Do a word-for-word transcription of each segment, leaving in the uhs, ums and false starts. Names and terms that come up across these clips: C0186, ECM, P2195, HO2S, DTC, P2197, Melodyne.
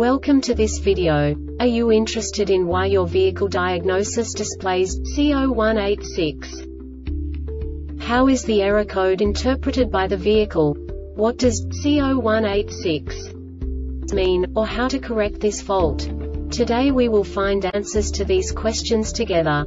Welcome to this video. Are you interested in why your vehicle diagnosis displays C zero one eight six? How is the error code interpreted by the vehicle? What does C zero one eight six mean, or how to correct this fault? Today we will find answers to these questions together.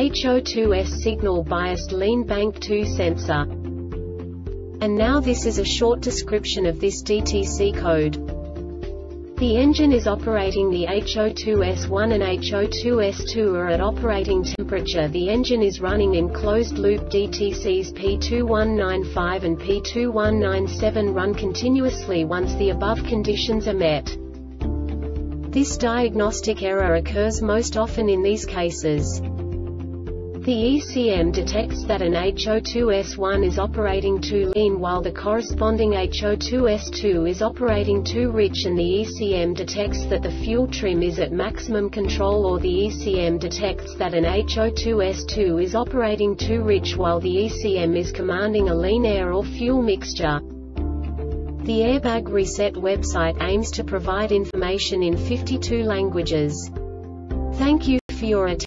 H O two S signal biased lean bank two sensor. And now this is a short description of this D T C code. The engine is operating. The H O two S one and H O two S two are at operating temperature. The engine is running in closed loop. D T Cs P two one nine five and P two one nine seven run continuously once the above conditions are met. This diagnostic error occurs most often in these cases. The E C M detects that an H O two S one is operating too lean while the corresponding H O two S two is operating too rich, and the E C M detects that the fuel trim is at maximum control, or the E C M detects that an H O two S two is operating too rich while the E C M is commanding a lean air or fuel mixture. The Airbag Reset website aims to provide information in fifty-two languages. Thank you for your attention.